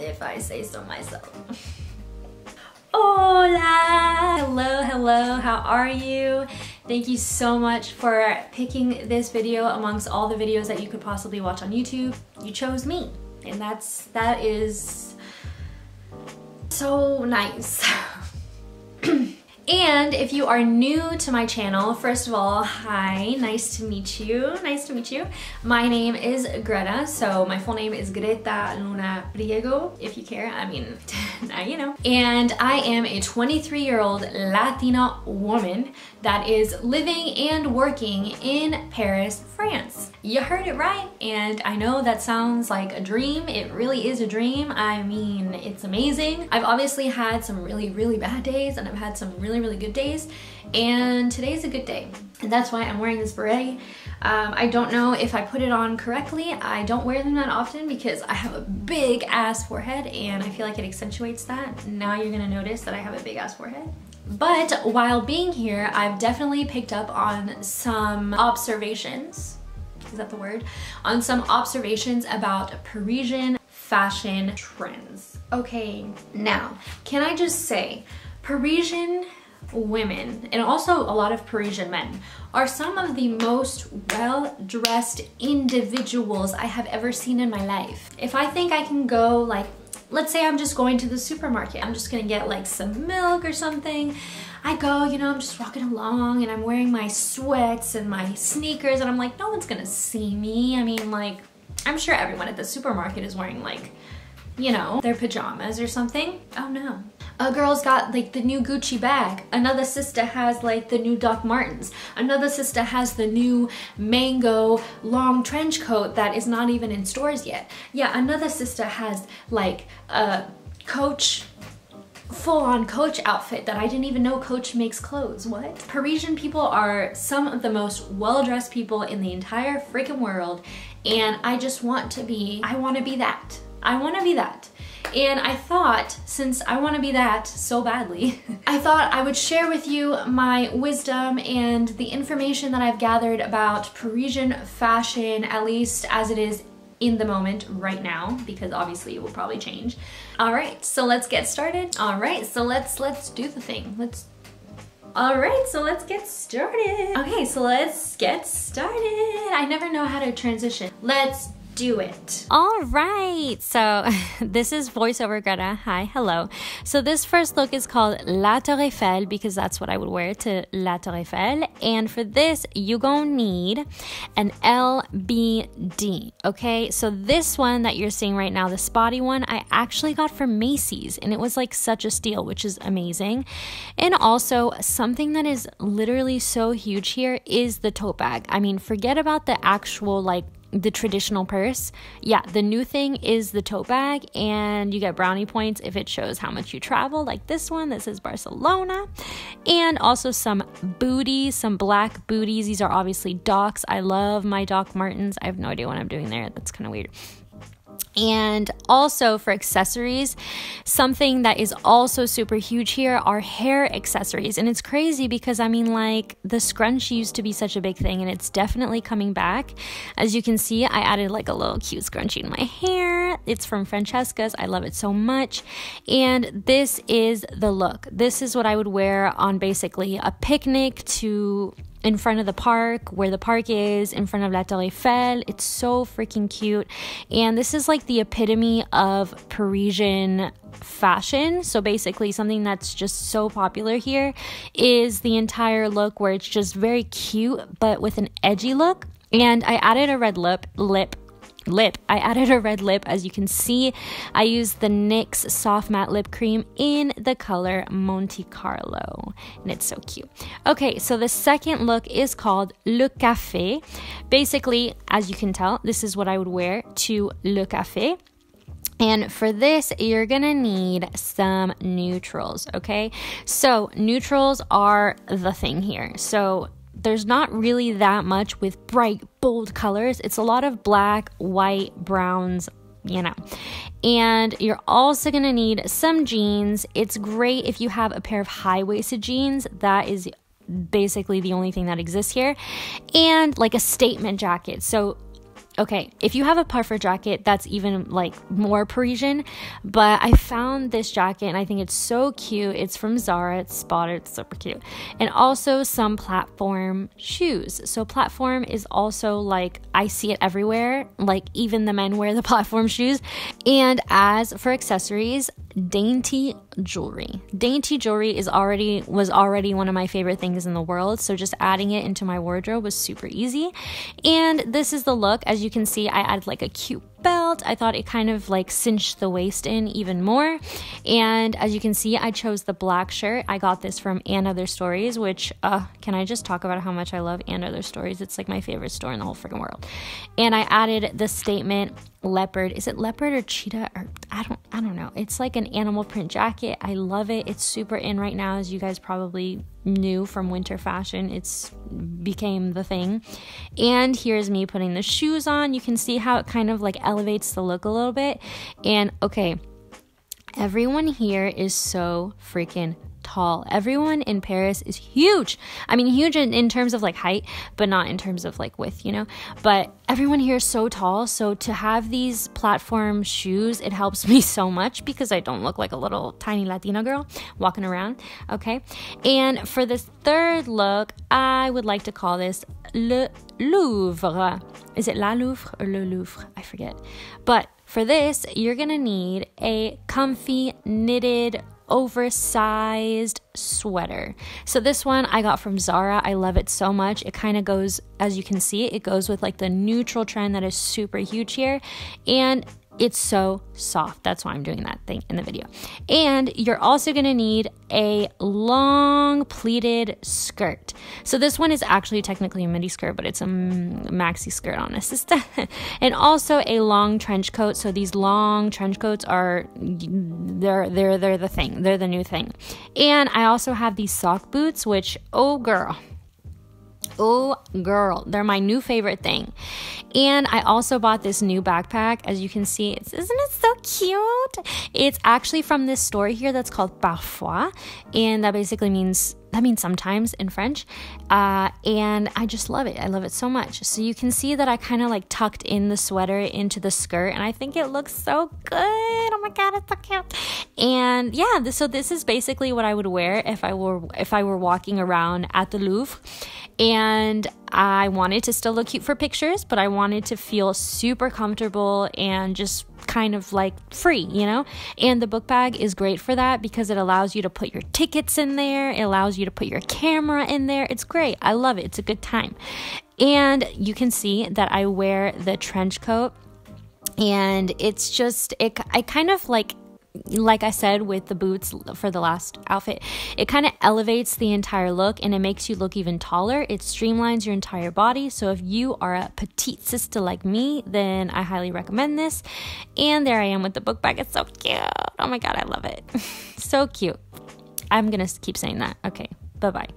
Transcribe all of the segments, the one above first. if I say so myself. Hola! Hello, hello, how are you? Thank you so much for picking this video amongst all the videos that you could possibly watch on YouTube. You chose me, and that is so nice. And if you are new to my channel, first of all, hi, nice to meet you, nice to meet you. My name is Greta, so my full name is Greta Luna Priego, if you care, I mean, now you know. And I am a 23-year-old Latina woman that is living and working in Paris, France. You heard it right, and I know that sounds like a dream. It really is a dream. I mean, it's amazing. I've obviously had some really, really bad days, and I've had some really, really good days, and today's a good day, and that's why I'm wearing this beret. I don't know if I put it on correctly. I don't wear them that often because I have a big ass forehead and I feel like it accentuates that. Now you're gonna notice that I have a big ass forehead. But while being here, I've definitely picked up on some observations, is that the word? On some observations about Parisian fashion trends. Okay, now, can I just say, Parisian women, and also a lot of Parisian men, are some of the most well-dressed individuals I have ever seen in my life. If I think I can go, like, let's say I'm just going to the supermarket, I'm just gonna get like some milk or something. I go, you know, I'm just walking along and I'm wearing my sweats and my sneakers and I'm like, no one's gonna see me. I mean, like, I'm sure everyone at the supermarket is wearing, like, you know, their pajamas or something. Oh no. A girl's got like the new Gucci bag, another sister has like the new Doc Martens, another sister has the new mango long trench coat that is not even in stores yet. Yeah, another sister has like a Coach, full-on Coach outfit that I didn't even know Coach makes clothes. What? Parisian people are some of the most well-dressed people in the entire freaking world, and I just want to be, I want to be that. I want to be that. And I thought, since I want to be that so badly, I thought I would share with you my wisdom and the information that I've gathered about Parisian fashion, at least as it is in the moment right now, because obviously it will probably change. All right, so let's get started. All right, so let's do the thing. All right, so let's get started. Okay, so let's get started. I never know how to transition. Let's do it. All right, so this is voiceover Greta. Hi, hello. So this first look is called La Tour Eiffel because that's what I would wear to La Tour Eiffel. And for this, you're gonna need an LBD, okay? So this one that you're seeing right now, the spotty one, I actually got from Macy's and it was like such a steal, which is amazing. And also something that is literally so huge here is the tote bag. I mean, forget about the actual, like, the traditional purse. Yeah, the new thing is the tote bag, and you get brownie points if it shows how much you travel, like this one that says Barcelona. And also some booties, some black booties. These are obviously Docs. I love my Doc Martens. I have no idea what I'm doing there. That's kind of weird. And also for accessories, something that is also super huge here are hair accessories. And it's crazy because, I mean, like, the scrunch used to be such a big thing and it's definitely coming back. As you can see, I added like a little cute scrunchie in my hair. It's from Francesca's. I love it so much. And this is the look. This is what I would wear on basically a picnic to in front of the park, where the park is, in front of La Tour Eiffel. It's so freaking cute. And this is like the epitome of Parisian fashion. So basically something that's just so popular here is the entire look where it's just very cute, but with an edgy look. And I added a red lip. As you can see, I used the NYX soft matte lip cream in the color Monte Carlo, and it's so cute. Okay, so the second look is called Le Café. Basically, as you can tell, this is what I would wear to Le Café. And for this, you're gonna need some neutrals, okay? So neutrals are the thing here. So there's not really that much with bright, bold colors. It's a lot of black, white, browns, you know. And you're also gonna need some jeans. It's great if you have a pair of high-waisted jeans. That is basically the only thing that exists here. And like a statement jacket. So Okay, if you have a puffer jacket, that's even like more Parisian, but I found this jacket and I think it's so cute. It's from Zara, it's spotted, it's super cute. And also some platform shoes. So platform is also like, I see it everywhere, like even the men wear the platform shoes. And as for accessories, dainty jewelry. Dainty jewelry was already one of my favorite things in the world, so just adding it into my wardrobe was super easy. And this is the look. As you can see, I added like a cute belt. I thought it kind of like cinched the waist in even more. And as you can see, I chose the black shirt. I got this from And Other Stories, which can I just talk about how much I love And Other Stories? It's like my favorite store in the whole freaking world. And I added the statement leopard. Is it leopard or cheetah? Or I don't know. It's like an animal print jacket. I love it. It's super in right now, as you guys probably new from winter fashion. It's became the thing. And here's me putting the shoes on. You can see how it kind of like elevates the look a little bit. And okay, everyone here is so freaking tall. Everyone in Paris is huge. I mean, huge in terms of like height, but not in terms of like width, you know? But everyone here is so tall. So to have these platform shoes, it helps me so much because I don't look like a little tiny Latina girl walking around, okay? And for this third look, I would like to call this Le Louvre. Is it La Louvre or Le Louvre? I forget. But for this, you're gonna need a comfy knitted oversized sweater. So this one I got from Zara. I love it so much. It kind of goes, as you can see, it goes with like the neutral trend that is super huge here, and it's so soft. That's why I'm doing that thing in the video. And you're also gonna need a long pleated skirt. So this one is actually technically a midi skirt, but it's a maxi skirt on a sister. And also a long trench coat. So these long trench coats are, they're the thing. They're the new thing. And I also have these sock boots, which, oh girl. Oh girl, they're my new favorite thing. And I also bought this new backpack. As you can see, isn't it so cute? It's actually from this store here that's called Parfois, and that basically means sometimes in French. And I just love it. I love it so much. So you can see that I kind of like tucked in the sweater into the skirt, and I think it looks so good. Oh my God, it's so cute. And yeah, so this is basically what I would wear if I were walking around at the Louvre. And I wanted to still look cute for pictures, but I wanted to feel super comfortable and just kind of like free, you know? And the book bag is great for that because it allows you to put your tickets in there. It allows you to put your camera in there. It's great. I love it. It's a good time. And you can see that I wear the trench coat, and it's just, I kind of like I said with the boots for the last outfit, it kind of elevates the entire look and it makes you look even taller. It streamlines your entire body. So if you are a petite sister like me, then I highly recommend this. And there I am with the book bag. It's so cute. Oh my God, I love it. So cute. I'm gonna keep saying that. Okay, bye-bye.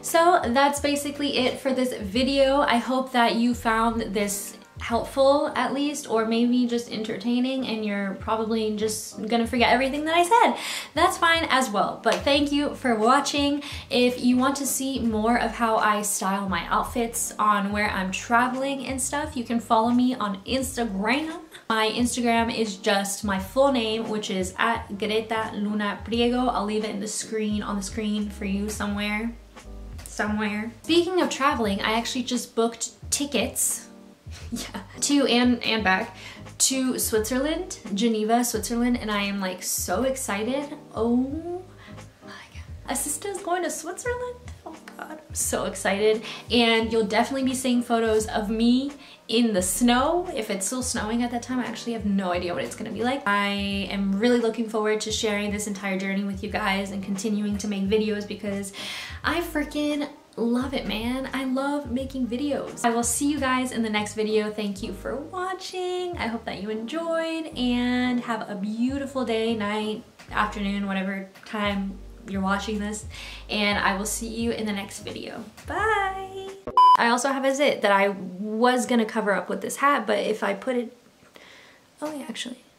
So that's basically it for this video. I hope that you found this helpful at least, or maybe just entertaining, and you're probably just gonna forget everything that I said. That's fine as well, but thank you for watching. If you want to see more of how I style my outfits on where I'm traveling and stuff, you can follow me on Instagram. My Instagram is just my full name, which is at Greta Luna Priego. I'll leave it in the screen, on the screen for you somewhere. Speaking of traveling, I actually just booked tickets to and back to Switzerland, Geneva, Switzerland, and I am like so excited. Oh my God, a sister's going to Switzerland. Oh God, I'm so excited. And you'll definitely be seeing photos of me in the snow, if it's still snowing at that time. I actually have no idea what it's gonna be like. I am really looking forward to sharing this entire journey with you guys and continuing to make videos because I freaking love it, man. I love making videos. I will see you guys in the next video. Thank you for watching. I hope that you enjoyed, and have a beautiful day, night, afternoon, whatever time you're watching this. And I will see you in the next video. Bye. I also have a zit that I was gonna cover up with this hat, but if I put it, oh yeah, actually.